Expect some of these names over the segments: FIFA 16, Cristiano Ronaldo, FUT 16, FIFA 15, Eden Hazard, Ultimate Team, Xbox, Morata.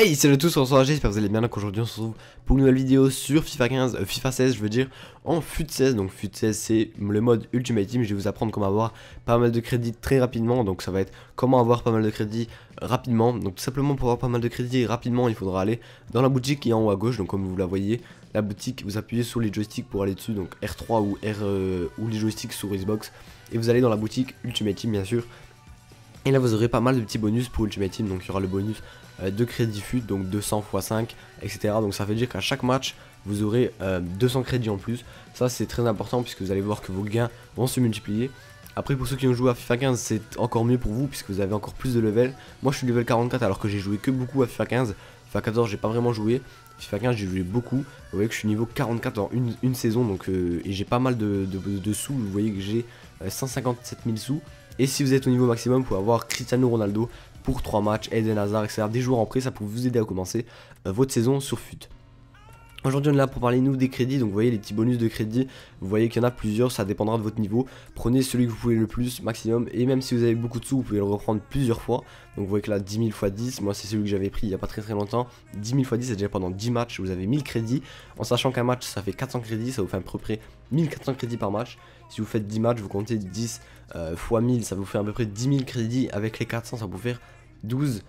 Hey, salut à tous, on se retrouve, j'espère que vous allez bien. Donc aujourd'hui on se retrouve pour une nouvelle vidéo sur FIFA 16 je veux dire, en FUT 16. Donc FUT 16 c'est le mode Ultimate Team. Je vais vous apprendre comment avoir pas mal de crédits très rapidement. Donc ça va être comment avoir pas mal de crédits rapidement. Donc tout simplement pour avoir pas mal de crédits rapidement, il faudra aller dans la boutique qui est en haut à gauche. Donc comme vous la voyez, la boutique, vous appuyez sur les joysticks pour aller dessus. Donc R3 ou ou les joysticks sur Xbox. Et vous allez dans la boutique Ultimate Team bien sûr. Et là vous aurez pas mal de petits bonus pour Ultimate Team. Donc il y aura le bonus de crédit FUT, donc 200 × 5, etc. Donc ça veut dire qu'à chaque match vous aurez 200 crédits en plus. Ça c'est très important puisque vous allez voir que vos gains vont se multiplier. Après pour ceux qui ont joué à FIFA 15 c'est encore mieux pour vous puisque vous avez encore plus de level. Moi je suis level 44 alors que j'ai joué que beaucoup à FIFA 15. FIFA 14 j'ai pas vraiment joué, FIFA 15 j'ai joué beaucoup. Vous voyez que je suis niveau 44 en une saison donc, et j'ai pas mal de sous. Vous voyez que j'ai 157 000 sous. Et si vous êtes au niveau maximum, vous pouvez avoir Cristiano Ronaldo pour 3 matchs, Eden Hazard, etc. Des joueurs en prêt, ça peut vous aider à commencer votre saison sur FUT. Aujourd'hui on est là pour parler nous des crédits, donc vous voyez les petits bonus de crédit, vous voyez qu'il y en a plusieurs, ça dépendra de votre niveau, prenez celui que vous pouvez le plus maximum et même si vous avez beaucoup de sous vous pouvez le reprendre plusieurs fois, donc vous voyez que là 10 000 × 10, moi c'est celui que j'avais pris il n'y a pas très longtemps, 10 000 × 10 c'est déjà pendant 10 matchs, vous avez 1000 crédits, en sachant qu'un match ça fait 400 crédits, ça vous fait à peu près 1400 crédits par match, si vous faites 10 matchs vous comptez 10 x 1000 ça vous fait à peu près 10 000 crédits, avec les 400 ça peut vous faire 12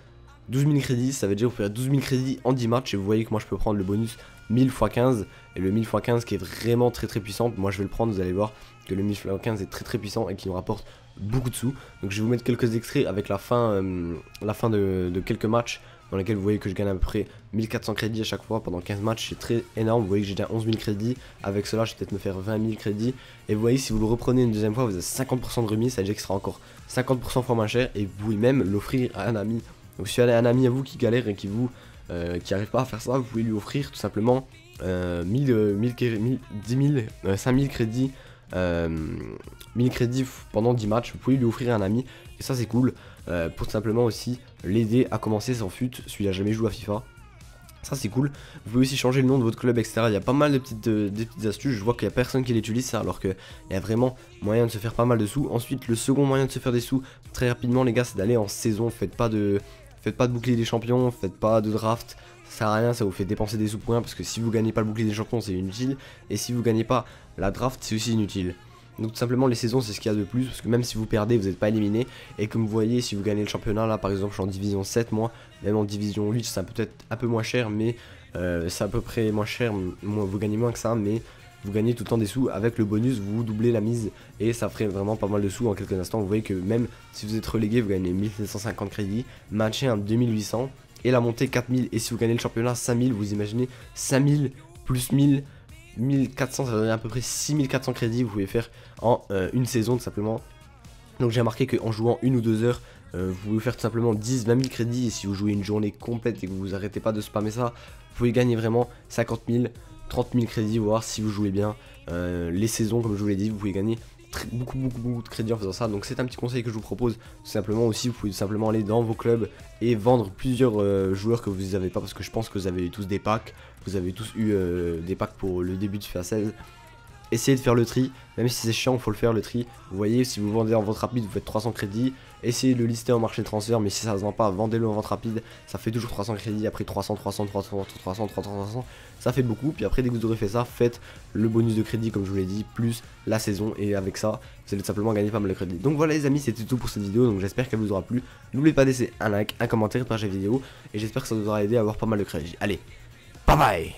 000 crédits, ça veut dire que vous pouvez faire 12 000 crédits en 10 matchs et vous voyez que moi je peux prendre le bonus 1000 × 15 et le 1000 × 15 qui est vraiment très très puissant. Moi je vais le prendre, vous allez voir que le 1000 × 15 est très très puissant et qui nous rapporte beaucoup de sous. Donc je vais vous mettre quelques extraits avec la fin de quelques matchs dans lesquels vous voyez que je gagne à peu près 1400 crédits à chaque fois pendant 15 matchs, c'est très énorme. Vous voyez que j'ai déjà 11 000 crédits, avec cela je vais peut-être me faire 20 000 crédits et vous voyez si vous le reprenez une deuxième fois vous avez 50% de remise, ça veut dire qu'il sera encore 50% fois moins cher et vous pouvez même l'offrir à un ami. Donc si vous avez un ami à vous qui galère et qui n'arrive pas à faire ça, vous pouvez lui offrir tout simplement 5000 crédits, 1000 crédits pendant 10 matchs, vous pouvez lui offrir à un ami et ça c'est cool, pour tout simplement aussi l'aider à commencer sans FUT, celui qui a jamais joué à FIFA. Ça c'est cool, vous pouvez aussi changer le nom de votre club etc, il y a pas mal de petites astuces, je vois qu'il n'y a personne qui l'utilise ça alors qu'il y a vraiment moyen de se faire pas mal de sous. Ensuite le second moyen de se faire des sous très rapidement les gars c'est d'aller en saison, faites pas de bouclier des champions, faites pas de draft, ça sert à rien, ça vous fait dépenser des sous pour rien parce que si vous gagnez pas le bouclier des champions c'est inutile et si vous gagnez pas la draft c'est aussi inutile. Donc tout simplement les saisons c'est ce qu'il y a de plus parce que même si vous perdez vous n'êtes pas éliminé et comme vous voyez si vous gagnez le championnat là par exemple je suis en division 7 moi, même en division 8 c'est peut-être un peu moins cher mais c'est à peu près moins cher, vous gagnez moins que ça mais vous gagnez tout le temps des sous, avec le bonus vous doublez la mise et ça ferait vraiment pas mal de sous en quelques instants. Vous voyez que même si vous êtes relégué vous gagnez 1750 crédits, maintien 2800 et la montée 4000 et si vous gagnez le championnat 5000, vous imaginez 5000 plus 1000, 1400 ça donne à peu près 6400 crédits vous pouvez faire en une saison tout simplement. Donc j'ai remarqué qu'en jouant 1 ou 2 heures vous pouvez faire tout simplement 10 000 à 20 000 crédits et si vous jouez une journée complète et que vous vous arrêtez pas de spammer ça vous pouvez gagner vraiment 50 000, 30 000 crédits, voire si vous jouez bien les saisons comme je vous l'ai dit vous pouvez gagner beaucoup de crédits en faisant ça. Donc c'est un petit conseil que je vous propose tout simplement. Aussi vous pouvez tout simplement aller dans vos clubs et vendre plusieurs joueurs que vous n'avez pas parce que je pense que vous avez eu tous des packs, vous avez tous eu des packs pour le début de FIFA 16. Essayez de faire le tri, même si c'est chiant il faut le faire le tri. Vous voyez si vous vendez en vente rapide vous faites 300 crédits, essayez de le lister en marché de transfert mais si ça se vend pas vendez-le en vente rapide, ça fait toujours 300 crédits, après 300, 300, 300, 300, 300, 300, ça fait beaucoup. Puis après dès que vous aurez fait ça faites le bonus de crédit comme je vous l'ai dit plus la saison et avec ça vous allez tout simplement gagner pas mal de crédits. Donc voilà les amis c'était tout pour cette vidéo, donc j'espère qu'elle vous aura plu, n'oubliez pas de laisser un like, un commentaire, partager la vidéo et j'espère que ça vous aura aidé à avoir pas mal de crédits. Allez bye bye.